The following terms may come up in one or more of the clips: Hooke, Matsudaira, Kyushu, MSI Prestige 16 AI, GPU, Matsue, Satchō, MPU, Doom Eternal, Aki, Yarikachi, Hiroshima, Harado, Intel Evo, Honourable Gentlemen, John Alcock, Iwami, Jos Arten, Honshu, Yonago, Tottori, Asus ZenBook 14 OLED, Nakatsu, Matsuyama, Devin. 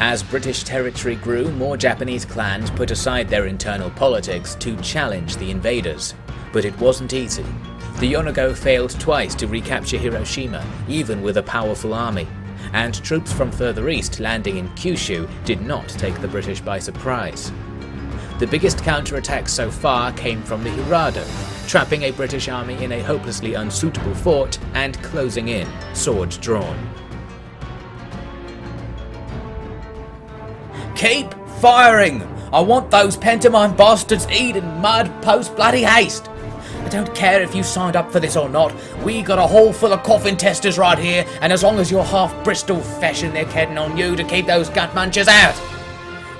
As British territory grew, more Japanese clans put aside their internal politics to challenge the invaders. But it wasn't easy. The Yonago failed twice to recapture Hiroshima, even with a powerful army, and troops from further east landing in Kyushu did not take the British by surprise. The biggest counterattack so far came from the Harado, trapping a British army in a hopelessly unsuitable fort and closing in, sword drawn. Keep firing! I want those pantomime bastards eating mud post bloody haste! I don't care if you signed up for this or not, we got a hall full of coffin testers right here, and as long as you're half Bristol fashion they're catting on you to keep those gut munchers out!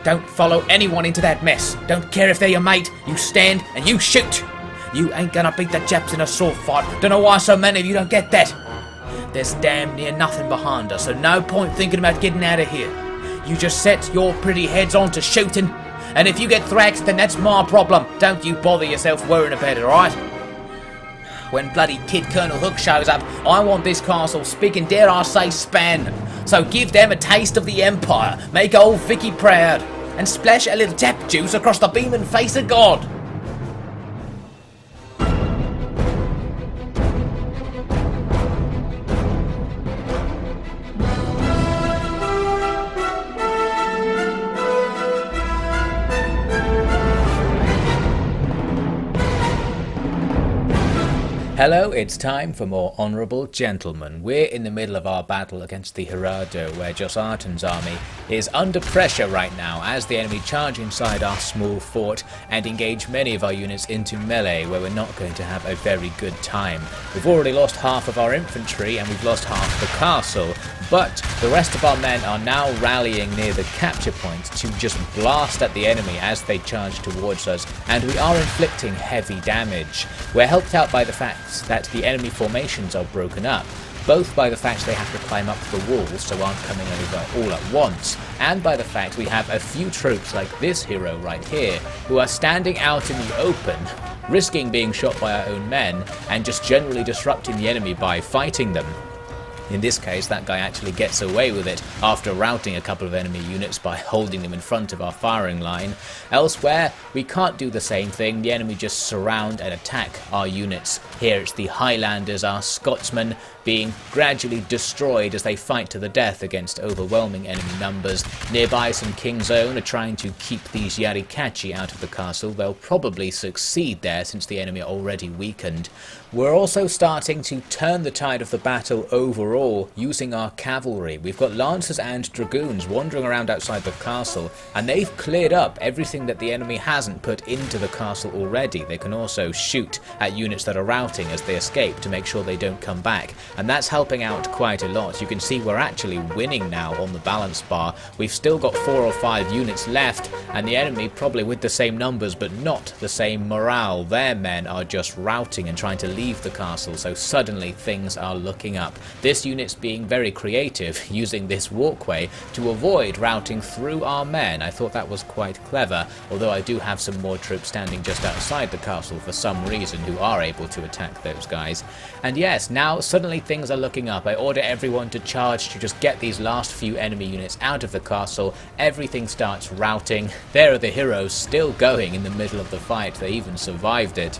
Don't follow anyone into that mess, don't care if they're your mate, you stand and you shoot! You ain't gonna beat the Japs in a sword fight, don't know why so many of you don't get that! There's damn near nothing behind us, so no point thinking about getting out of here. You just set your pretty heads on to shooting, and if you get thraxed, then that's my problem. Don't you bother yourself worrying about it, alright? When bloody Kid Colonel Hooke shows up, I want this castle speaking, dare I say, Span. So give them a taste of the Empire, make old Vicky proud, and splash a little tap juice across the beaming face of God. Hello, it's time for more Honourable Gentlemen. We're in the middle of our battle against the Harado, where Jos Arten's army is under pressure right now as the enemy charge inside our small fort and engage many of our units into melee, where we're not going to have a very good time. We've already lost half of our infantry and we've lost half the castle, but the rest of our men are now rallying near the capture point to just blast at the enemy as they charge towards us, and we are inflicting heavy damage. We're helped out by the fact that the enemy formations are broken up, both by the fact they have to climb up the walls so aren't coming over all at once, and by the fact we have a few troops like this hero right here who are standing out in the open, risking being shot by our own men and just generally disrupting the enemy by fighting them. In this case, that guy actually gets away with it after routing a couple of enemy units by holding them in front of our firing line. Elsewhere, we can't do the same thing. The enemy just surround and attack our units. Here it's the Highlanders, our Scotsmen, being gradually destroyed as they fight to the death against overwhelming enemy numbers. Nearby, some King's Own are trying to keep these Yarikachi out of the castle. They'll probably succeed there since the enemy are already weakened. We're also starting to turn the tide of the battle overall using our cavalry. We've got lancers and dragoons wandering around outside the castle, and they've cleared up everything that the enemy hasn't put into the castle already. They can also shoot at units that are routing as they escape to make sure they don't come back. And that's helping out quite a lot. You can see we're actually winning now on the balance bar. We've still got 4 or 5 units left, and the enemy probably with the same numbers but not the same morale. Their men are just routing and trying to leave the castle, so suddenly things are looking up. This unit's being very creative, using this walkway to avoid routing through our men. I thought that was quite clever, although I do have some more troops standing just outside the castle for some reason who are able to attack those guys. And yes, now suddenly things are looking up. I order everyone to charge to just get these last few enemy units out of the castle. Everything starts routing. There are the heroes still going in the middle of the fight. They even survived it.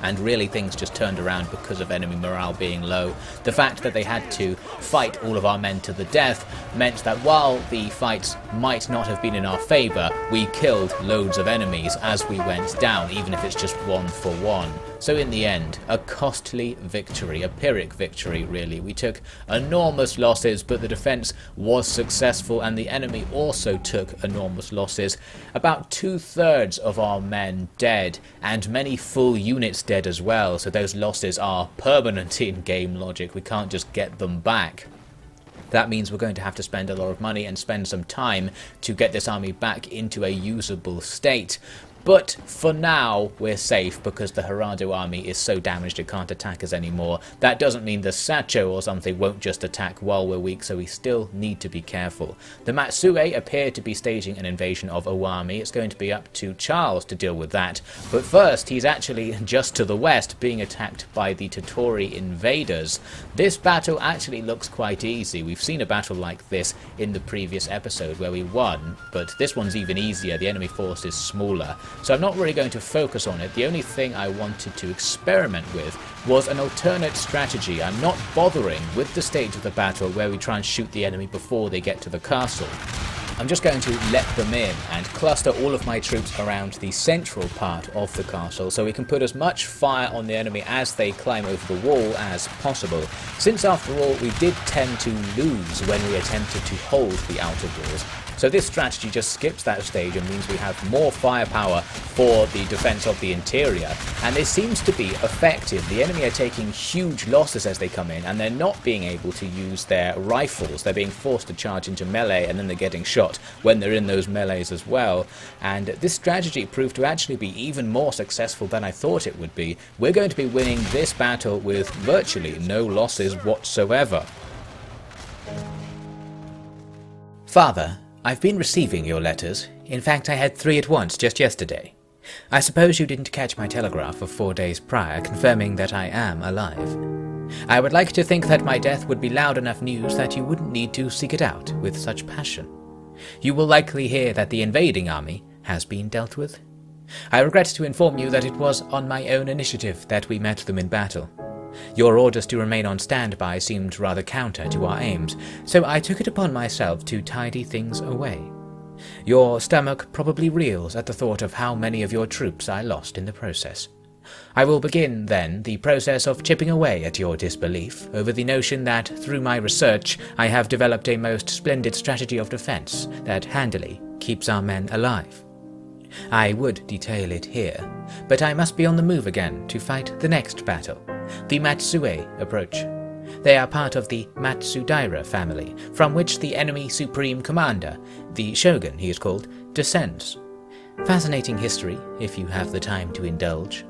And really things just turned around because of enemy morale being low. The fact that they had to fight all of our men to the death meant that while the fights might not have been in our favour, we killed loads of enemies as we went down, even if it's just 1 for 1. So in the end, a costly victory, a Pyrrhic victory really. We took enormous losses, but the defence was successful and the enemy also took enormous losses. About 2/3 of our men dead and many full units dead as well, so those losses are permanent in game logic. We can't just get them back. That means we're going to have to spend a lot of money and spend some time to get this army back into a usable state. But for now, we're safe because the Harado army is so damaged it can't attack us anymore. That doesn't mean the Satchō or something won't just attack while we're weak, so we still need to be careful. The Matsue appear to be staging an invasion of Iwami. It's going to be up to Charles to deal with that. But first, he's actually just to the west being attacked by the Tottori invaders. This battle actually looks quite easy. We've seen a battle like this in the previous episode where we won, but this one's even easier. The enemy force is smaller. So I'm not really going to focus on it. The only thing I wanted to experiment with was an alternate strategy. I'm not bothering with the stage of the battle where we try and shoot the enemy before they get to the castle. I'm just going to let them in and cluster all of my troops around the central part of the castle so we can put as much fire on the enemy as they climb over the wall as possible, since after all we did tend to lose when we attempted to hold the outer walls. So this strategy just skips that stage and means we have more firepower for the defense of the interior, and this seems to be effective. The enemy are taking huge losses as they come in, and they're not being able to use their rifles. They're being forced to charge into melee, and then they're getting shot when they're in those melees as well. And this strategy proved to actually be even more successful than I thought it would be. We're going to be winning this battle with virtually no losses whatsoever. Father, I've been receiving your letters. In fact, I had 3 at once just yesterday. I suppose you didn't catch my telegraph of 4 days prior confirming that I am alive. I would like to think that my death would be loud enough news that you wouldn't need to seek it out with such passion. You will likely hear that the invading army has been dealt with. I regret to inform you that it was on my own initiative that we met them in battle. Your orders to remain on standby seemed rather counter to our aims, so I took it upon myself to tidy things away. Your stomach probably reels at the thought of how many of your troops I lost in the process. I will begin, then, the process of chipping away at your disbelief over the notion that, through my research, I have developed a most splendid strategy of defense that handily keeps our men alive. I would detail it here, but I must be on the move again to fight the next battle. The Matsue approach. They are part of the Matsudaira family, from which the enemy supreme commander, the shogun he is called, descends. Fascinating history, if you have the time to indulge.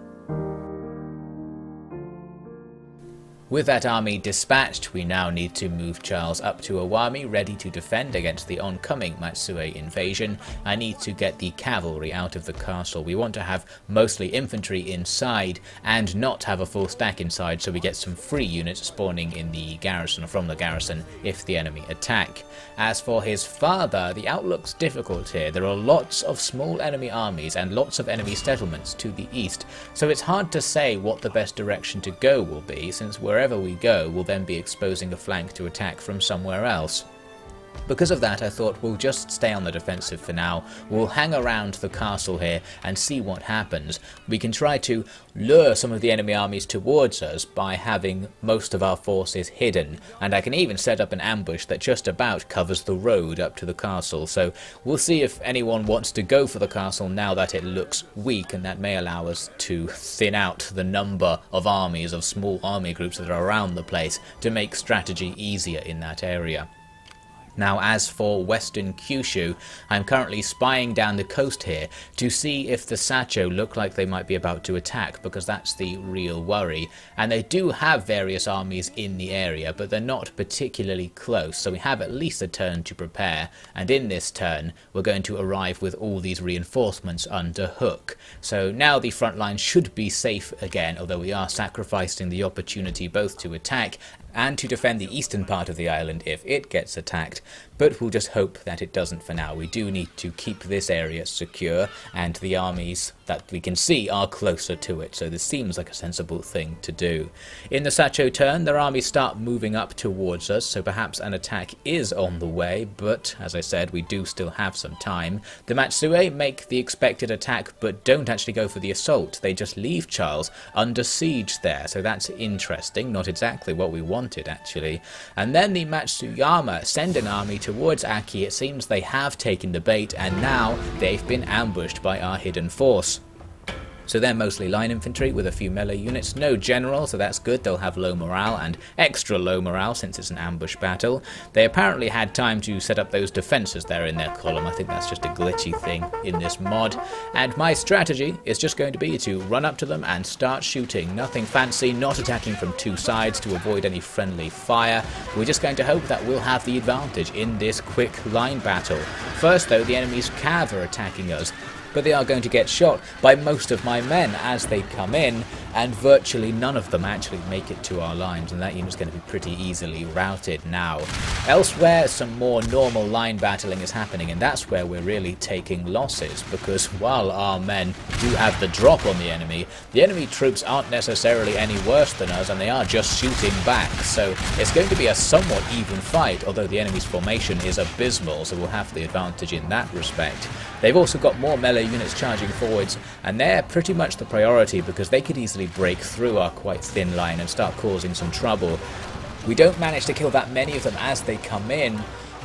With that army dispatched, we now need to move Charles up to Iwami, ready to defend against the oncoming Matsue invasion. I need to get the cavalry out of the castle. We want to have mostly infantry inside and not have a full stack inside, so we get some free units spawning in the garrison, from the garrison, if the enemy attack. As for his father, the outlook's difficult here. There are lots of small enemy armies and lots of enemy settlements to the east, so it's hard to say what the best direction to go will be, since wherever we go, we'll then be exposing a flank to attack from somewhere else. Because of that, I thought we'll just stay on the defensive for now. We'll hang around the castle here and see what happens. We can try to lure some of the enemy armies towards us by having most of our forces hidden, and I can even set up an ambush that just about covers the road up to the castle. So we'll see if anyone wants to go for the castle now that it looks weak, and that may allow us to thin out the number of armies, of small army groups that are around the place, to make strategy easier in that area. Now, as for Western Kyushu, I'm currently spying down the coast here to see if the Satchō look like they might be about to attack, because that's the real worry. And they do have various armies in the area, but they're not particularly close, so we have at least a turn to prepare. And in this turn, we're going to arrive with all these reinforcements under Hooke. So now the front line should be safe again, although we are sacrificing the opportunity both to attack and to defend the eastern part of the island if it gets attacked, but we'll just hope that it doesn't for now. We do need to keep this area secure, and the armies that we can see are closer to it, so this seems like a sensible thing to do. In the Satchō turn, their armies start moving up towards us, so perhaps an attack is on the way, but as I said, we do still have some time. The Matsue make the expected attack, but don't actually go for the assault. They just leave Charles under siege there, so that's interesting, not exactly what we want. Actually. And then the Matsuyama send an army towards Aki. It seems they have taken the bait, and now they've been ambushed by our hidden force. So they're mostly line infantry with a few melee units, no general, so that's good, they'll have low morale and extra low morale since it's an ambush battle. They apparently had time to set up those defences there in their column, I think that's just a glitchy thing in this mod. And my strategy is just going to be to run up to them and start shooting, nothing fancy, not attacking from two sides to avoid any friendly fire. We're just going to hope that we'll have the advantage in this quick line battle. First though, the enemy's cav are attacking us, but they are going to get shot by most of my men as they come in, and virtually none of them actually make it to our lines, and that unit's going to be pretty easily routed now. Elsewhere, some more normal line battling is happening, and that's where we're really taking losses, because while our men do have the drop on the enemy troops aren't necessarily any worse than us, and they are just shooting back, so it's going to be a somewhat even fight, although the enemy's formation is abysmal, so we'll have the advantage in that respect. They've also got more melee units charging forwards, and they're pretty much the priority because they could easily break through our quite thin line and start causing some trouble. We don't manage to kill that many of them as they come in,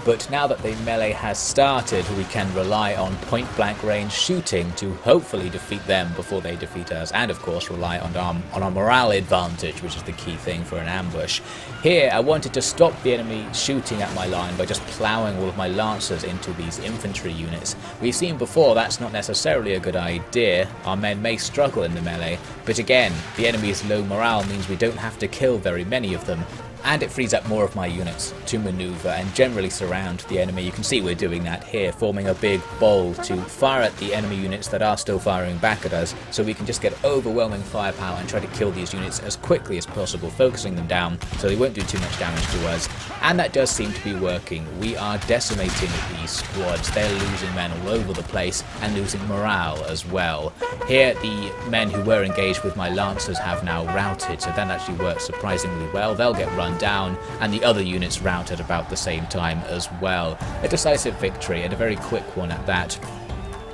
but now that the melee has started, we can rely on point-blank range shooting to hopefully defeat them before they defeat us, and of course rely on our morale advantage, which is the key thing for an ambush. Here, I wanted to stop the enemy shooting at my line by just ploughing all of my lancers into these infantry units. We've seen before that's not necessarily a good idea. Our men may struggle in the melee, but again, the enemy's low morale means we don't have to kill very many of them, and it frees up more of my units to maneuver and generally surround the enemy. You can see we're doing that here, forming a big bowl to fire at the enemy units that are still firing back at us, so we can just get overwhelming firepower and try to kill these units as quickly as possible, focusing them down so they won't do too much damage to us. And that does seem to be working. We are decimating these squads. They're losing men all over the place and losing morale as well. Here the men who were engaged with my lancers have now routed, so that actually works surprisingly well. They'll get run down and the other units rout at about the same time as well. A decisive victory, and a very quick one at that.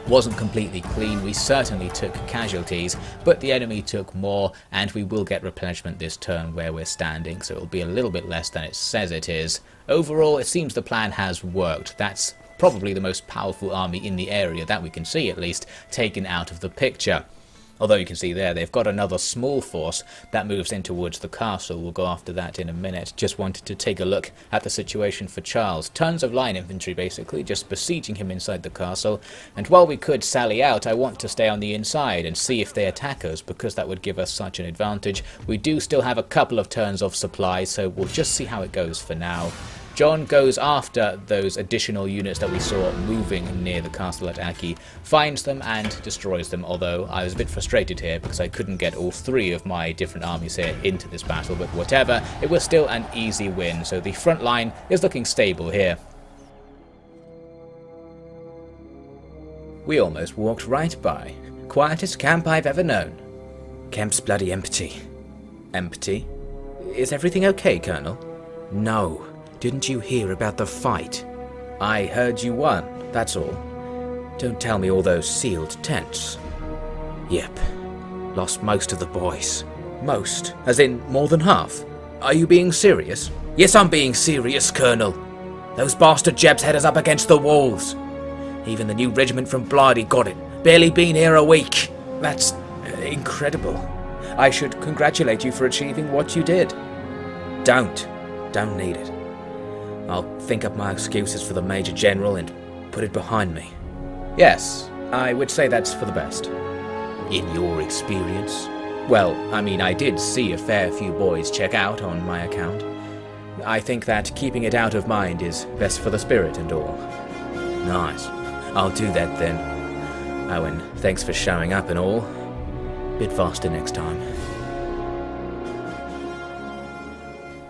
Wasn't completely clean, we certainly took casualties, but the enemy took more, and we will get replenishment this turn where we're standing, so it'll be a little bit less than it says it is. Overall, it seems the plan has worked. That's probably the most powerful army in the area that we can see, at least, taken out of the picture. Although you can see there, they've got another small force that moves in towards the castle. We'll go after that in a minute. Just wanted to take a look at the situation for Charles. Tons of line infantry, basically, just besieging him inside the castle. And while we could sally out, I want to stay on the inside and see if they attack us, because that would give us such an advantage. We do still have a couple of turns of supply, so we'll just see how it goes for now. John goes after those additional units that we saw moving near the castle at Aki, finds them and destroys them, although I was a bit frustrated here because I couldn't get all three of my different armies here into this battle, but whatever, it was still an easy win, so the front line is looking stable here. We almost walked right by. Quietest camp I've ever known. Camp's bloody empty. Empty? Is everything okay, Colonel? No. Didn't you hear about the fight? I heard you won, that's all. Don't tell me all those sealed tents. Yep. Lost most of the boys. Most? As in more than half? Are you being serious? Yes, I'm being serious, Colonel. Those bastard Jebs had us up against the walls. Even the new regiment from Blardy got it. Barely been here a week. That's incredible. I should congratulate you for achieving what you did. Don't. Don't need it. I'll think up my excuses for the Major General and put it behind me. Yes, I would say that's for the best. In your experience? Well, I mean, I did see a fair few boys check out on my account. I think that keeping it out of mind is best for the spirit and all. Nice. I'll do that then. Oh, and thanks for showing up and all. Bit faster next time.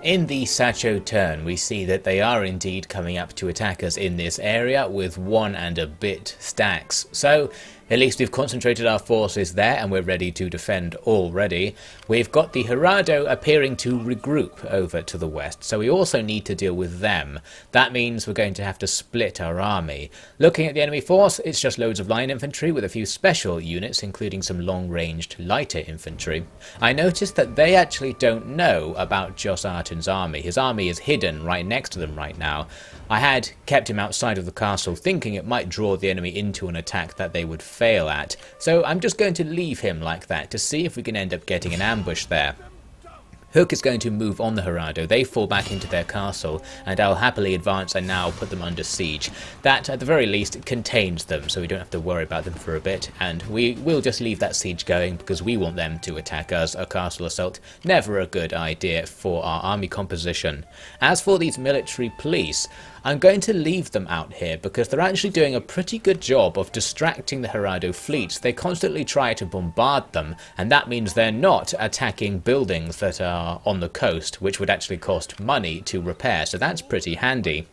In the Satchō turn, we see that they are indeed coming up to attack us in this area with 1 and a bit stacks. So, at least we've concentrated our forces there and we're ready to defend already. We've got the Harado appearing to regroup over to the west, so we also need to deal with them. That means we're going to have to split our army. Looking at the enemy force, it's just loads of line infantry with a few special units, including some long-ranged lighter infantry. I noticed that they actually don't know about Jos Arten's army. His army is hidden right next to them right now. I had kept him outside of the castle, thinking it might draw the enemy into an attack that they would fail at, so I'm just going to leave him like that to see if we can end up getting an ambush there. Hooke is going to move on the Harado, they fall back into their castle, and I'll happily advance and now put them under siege. That, at the very least, contains them, so we don't have to worry about them for a bit, and we will just leave that siege going because we want them to attack us. A castle assault, never a good idea for our army composition. As for these military police, I'm going to leave them out here because they're actually doing a pretty good job of distracting the Harado fleets. They constantly try to bombard them, and that means they're not attacking buildings that are on the coast, which would actually cost money to repair, so that's pretty handy.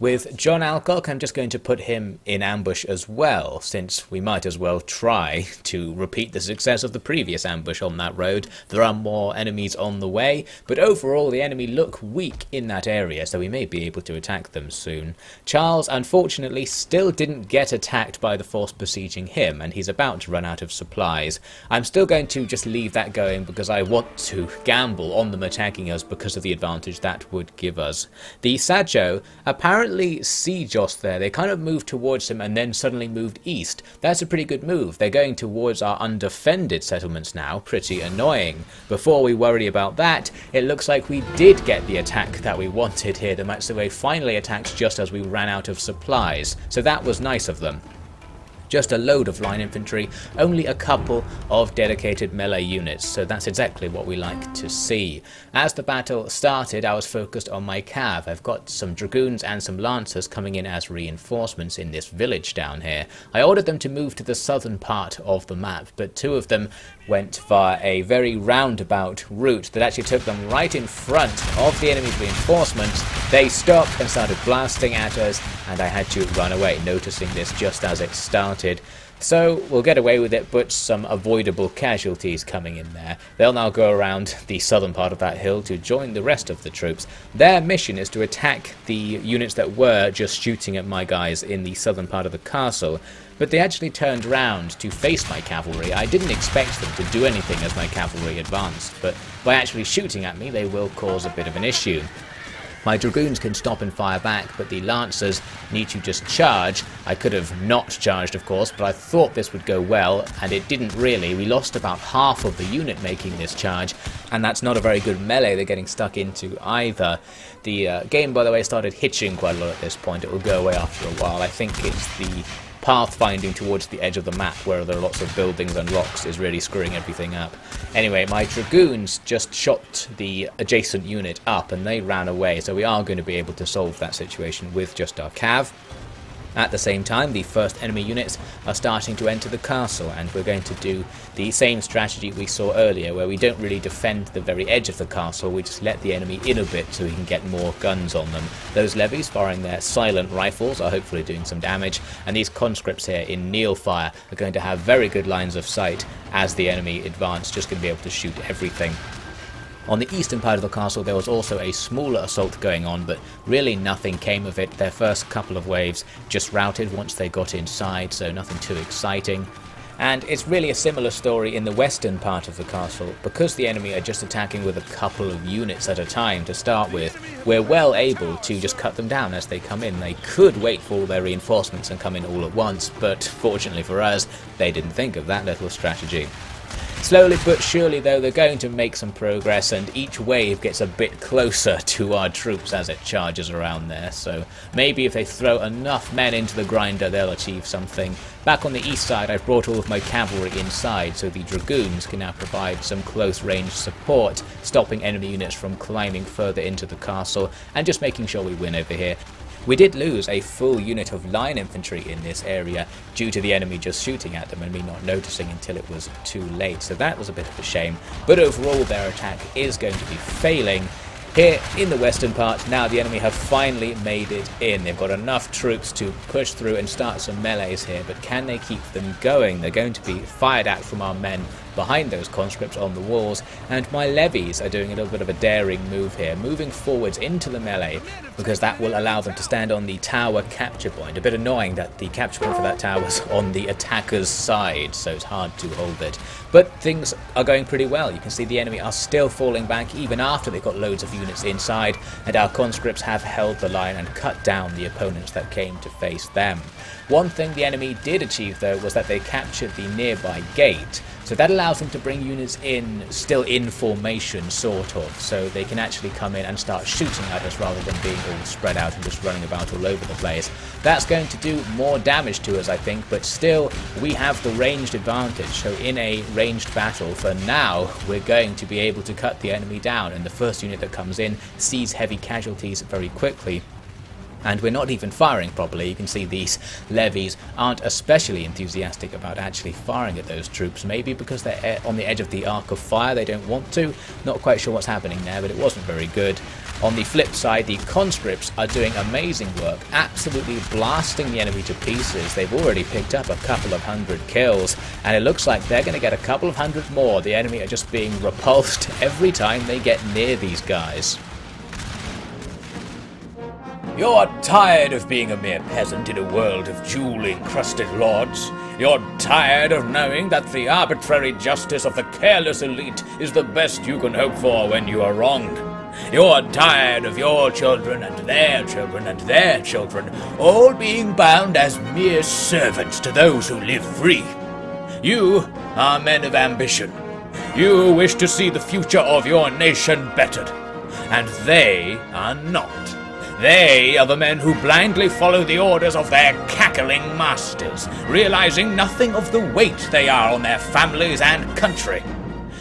With John Alcock, I'm just going to put him in ambush as well, since we might as well try to repeat the success of the previous ambush on that road. There are more enemies on the way, but overall the enemy look weak in that area, so we may be able to attack them soon. Charles, unfortunately, still didn't get attacked by the force besieging him, and he's about to run out of supplies. I'm still going to just leave that going because I want to gamble on them attacking us because of the advantage that would give us. The Satchō, apparently, see Jos there, they kind of moved towards him and then suddenly moved east. That's a pretty good move. They're going towards our undefended settlements now, pretty annoying. Before we worry about that, it looks like we did get the attack that we wanted here. The Matsue finally attacked just as we ran out of supplies, so that was nice of them. Just a load of line infantry, only a couple of dedicated melee units, so that's exactly what we like to see. As the battle started, I was focused on my cav. I've got some dragoons and some lancers coming in as reinforcements in this village down here. I ordered them to move to the southern part of the map, but two of them went via a very roundabout route that actually took them right in front of the enemy's reinforcements. They stopped and started blasting at us, and I had to run away, noticing this just as it started. So we'll get away with it, but some avoidable casualties coming in there. They'll now go around the southern part of that hill to join the rest of the troops. Their mission is to attack the units that were just shooting at my guys in the southern part of the castle, but they actually turned round to face my cavalry. I didn't expect them to do anything as my cavalry advanced, but by actually shooting at me they will cause a bit of an issue. My dragoons can stop and fire back, but the lancers need to just charge. I could have not charged, of course, but I thought this would go well, and it didn't really. We lost about half of the unit making this charge, and that's not a very good melee they're getting stuck into either. The game, by the way, started hitching quite a lot at this point. It will go away after a while. I think it's the pathfinding towards the edge of the map where there are lots of buildings and rocks is really screwing everything up. Anyway, my dragoons just shot the adjacent unit up and they ran away, so we are going to be able to solve that situation with just our cav. At the same time, the first enemy units are starting to enter the castle, and we're going to do the same strategy we saw earlier, where we don't really defend the very edge of the castle, we just let the enemy in a bit so we can get more guns on them. Those levies firing their silent rifles are hopefully doing some damage, and these conscripts here in kneel fire are going to have very good lines of sight as the enemy advance, just going to be able to shoot everything. On the eastern part of the castle there was also a smaller assault going on, but really nothing came of it. Their first couple of waves just routed once they got inside, so nothing too exciting. And it's really a similar story in the western part of the castle. Because the enemy are just attacking with a couple of units at a time to start with, we're well able to just cut them down as they come in. They could wait for all their reinforcements and come in all at once, but fortunately for us, they didn't think of that little strategy. Slowly but surely though, they're going to make some progress, and each wave gets a bit closer to our troops as it charges around there, so maybe if they throw enough men into the grinder they'll achieve something. Back on the east side I've brought all of my cavalry inside, so the dragoons can now provide some close range support, stopping enemy units from climbing further into the castle and just making sure we win over here. We did lose a full unit of line infantry in this area due to the enemy just shooting at them and me not noticing until it was too late, so that was a bit of a shame, but overall their attack is going to be failing. Here in the western part, now the enemy have finally made it in. They've got enough troops to push through and start some melees here, but can they keep them going? They're going to be fired at from our men behind those conscripts on the walls, and my levies are doing a little bit of a daring move here, moving forwards into the melee, because that will allow them to stand on the tower capture point. A bit annoying that the capture point for that tower is on the attacker's side, so it's hard to hold it. But things are going pretty well. You can see the enemy are still falling back even after they've got loads of units inside, and our conscripts have held the line and cut down the opponents that came to face them. One thing the enemy did achieve though was that they captured the nearby gate, so that allows them to bring units in still in formation sort of, so they can actually come in and start shooting at us rather than being all spread out and just running about all over the place. That's going to do more damage to us I think, but still we have the ranged advantage, so in a ranged battle for now we're going to be able to cut the enemy down, and the first unit that comes in sees heavy casualties very quickly. And we're not even firing properly. You can see these levies aren't especially enthusiastic about actually firing at those troops, maybe because they're on the edge of the arc of fire, they don't want to. Not quite sure what's happening there, but it wasn't very good. On the flip side, the conscripts are doing amazing work, absolutely blasting the enemy to pieces. They've already picked up a couple of hundred kills, and it looks like they're going to get a couple of hundred more. The enemy are just being repulsed every time they get near these guys. You're tired of being a mere peasant in a world of jewel-encrusted lords. You're tired of knowing that the arbitrary justice of the careless elite is the best you can hope for when you are wronged. You're tired of your children and their children and their children all being bound as mere servants to those who live free. You are men of ambition. You wish to see the future of your nation bettered, and they are not. They are the men who blindly follow the orders of their cackling masters, realizing nothing of the weight they are on their families and country.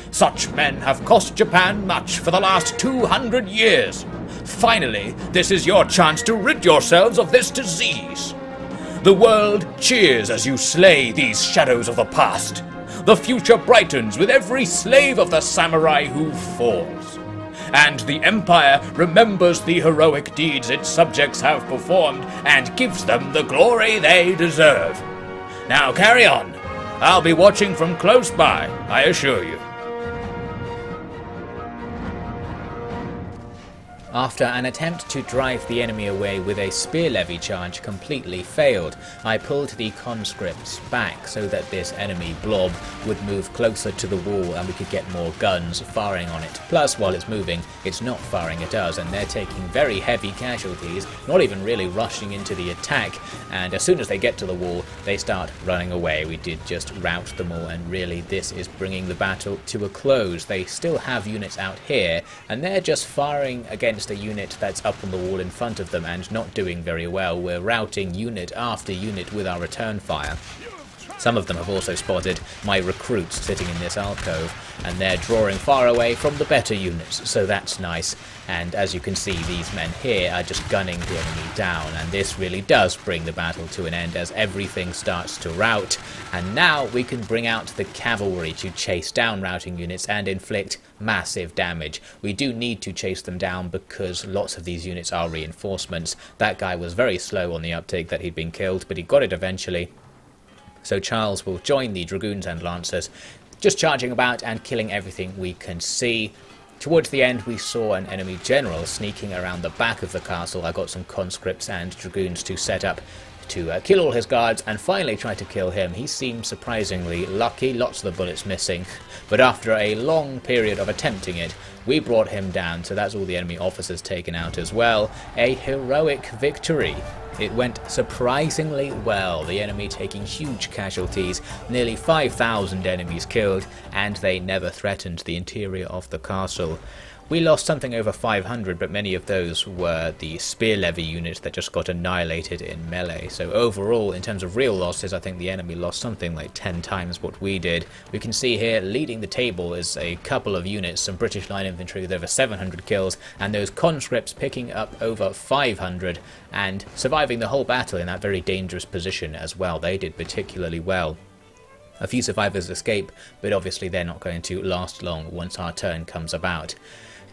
Such men have cost Japan much for the last 200 years. Finally, this is your chance to rid yourselves of this disease. The world cheers as you slay these shadows of the past. The future brightens with every slave of the samurai who falls. And the Empire remembers the heroic deeds its subjects have performed and gives them the glory they deserve. Now carry on. I'll be watching from close by, I assure you. After an attempt to drive the enemy away with a spear levy charge completely failed, I pulled the conscripts back so that this enemy blob would move closer to the wall and we could get more guns firing on it. Plus, while it's moving, it's not firing at us, and they're taking very heavy casualties, not even really rushing into the attack, and as soon as they get to the wall, they start running away. We did just rout them all, and really this is bringing the battle to a close. They still have units out here, and they're just firing against a unit that's up on the wall in front of them and not doing very well. We're routing unit after unit with our return fire. Some of them have also spotted my recruits sitting in this alcove, and they're drawing far away from the better units, so that's nice. And as you can see, these men here are just gunning the enemy down, and this really does bring the battle to an end as everything starts to rout. And now we can bring out the cavalry to chase down routing units and inflict massive damage. We do need to chase them down because lots of these units are reinforcements. That guy was very slow on the uptake that he'd been killed, but he got it eventually. So Charles will join the Dragoons and Lancers, just charging about and killing everything we can see. Towards the end, we saw an enemy general sneaking around the back of the castle. I got some conscripts and Dragoons to set up to kill all his guards and finally try to kill him. He seemed surprisingly lucky, lots of the bullets missing, but after a long period of attempting it, we brought him down, so that's all the enemy officers taken out as well. A heroic victory. It went surprisingly well, the enemy taking huge casualties, nearly 5,000 enemies killed, and they never threatened the interior of the castle. We lost something over 500, but many of those were the spear levy units that just got annihilated in melee. So overall, in terms of real losses, I think the enemy lost something like 10 times what we did. We can see here, leading the table is a couple of units, some British line infantry with over 700 kills, and those conscripts picking up over 500 and surviving the whole battle in that very dangerous position as well. They did particularly well. A few survivors escape, but obviously they're not going to last long once our turn comes about.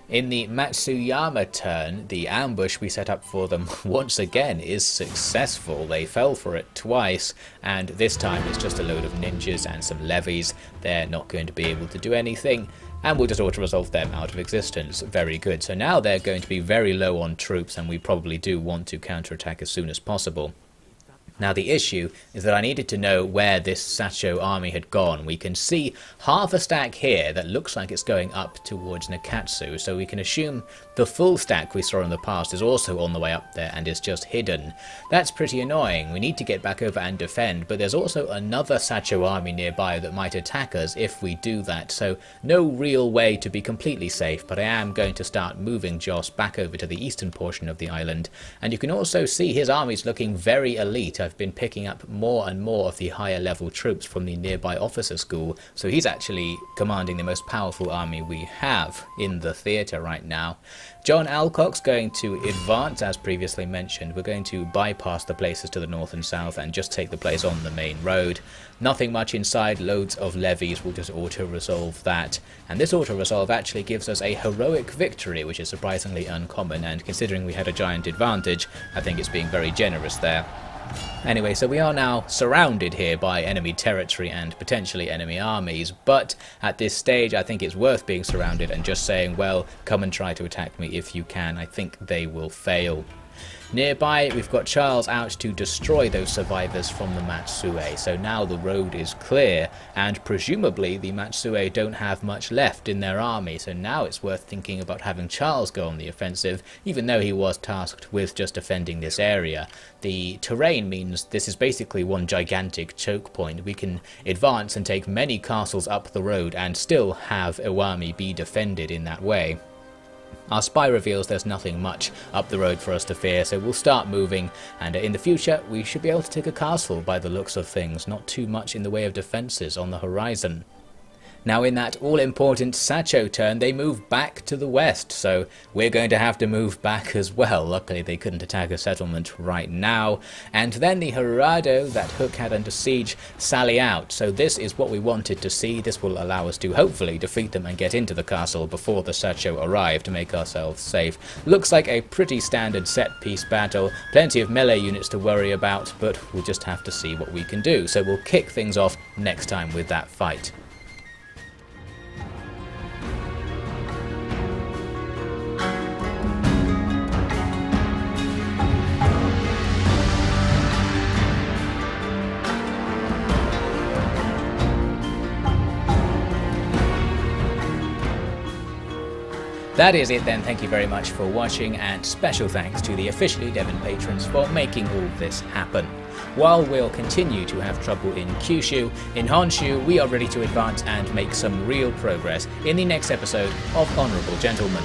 In the Matsuyama turn, the ambush we set up for them once again is successful. They fell for it twice, and this time it's just a load of ninjas and some levies. They're not going to be able to do anything, and we'll just auto-resolve them out of existence. Very good. So now they're going to be very low on troops, and we probably do want to counterattack as soon as possible. Now the issue is that I needed to know where this Satchō army had gone. We can see half a stack here that looks like it's going up towards Nakatsu, so we can assume the full stack we saw in the past is also on the way up there and is just hidden. That's pretty annoying. We need to get back over and defend, but there's also another Satchō army nearby that might attack us if we do that, so no real way to be completely safe, but I am going to start moving Jos back over to the eastern portion of the island. And you can also see his army's looking very elite. I've been picking up more and more of the higher level troops from the nearby officer school, so he's actually commanding the most powerful army we have in the theatre right now. John Alcock's going to advance as previously mentioned. We're going to bypass the places to the north and south and just take the place on the main road. Nothing much inside, loads of levies. We'll just auto-resolve that. And this auto-resolve actually gives us a heroic victory, which is surprisingly uncommon, and considering we had a giant advantage, I think it's being very generous there. Anyway, so we are now surrounded here by enemy territory and potentially enemy armies, but at this stage I think it's worth being surrounded and just saying, well, come and try to attack me if you can. I think they will fail. Nearby we've got Charles out to destroy those survivors from the Matsue, so now the road is clear, and presumably the Matsue don't have much left in their army, so now it's worth thinking about having Charles go on the offensive, even though he was tasked with just defending this area. The terrain means this is basically one gigantic choke point. We can advance and take many castles up the road and still have Iwami be defended in that way. Our spy reveals there's nothing much up the road for us to fear, so we'll start moving, and in the future we should be able to take a castle by the looks of things. Not too much in the way of defences on the horizon. Now in that all-important Satchō turn, they move back to the west, so we're going to have to move back as well. Luckily they couldn't attack a settlement right now. And then the Harado that Hooke had under siege sally out, so this is what we wanted to see. This will allow us to hopefully defeat them and get into the castle before the Satchō arrive to make ourselves safe. Looks like a pretty standard set-piece battle, plenty of melee units to worry about, but we'll just have to see what we can do. So we'll kick things off next time with that fight. That is it then. Thank you very much for watching, and special thanks to the officially Devon patrons for making all this happen. While we'll continue to have trouble in Kyushu, in Honshu we are ready to advance and make some real progress in the next episode of Honourable Gentlemen.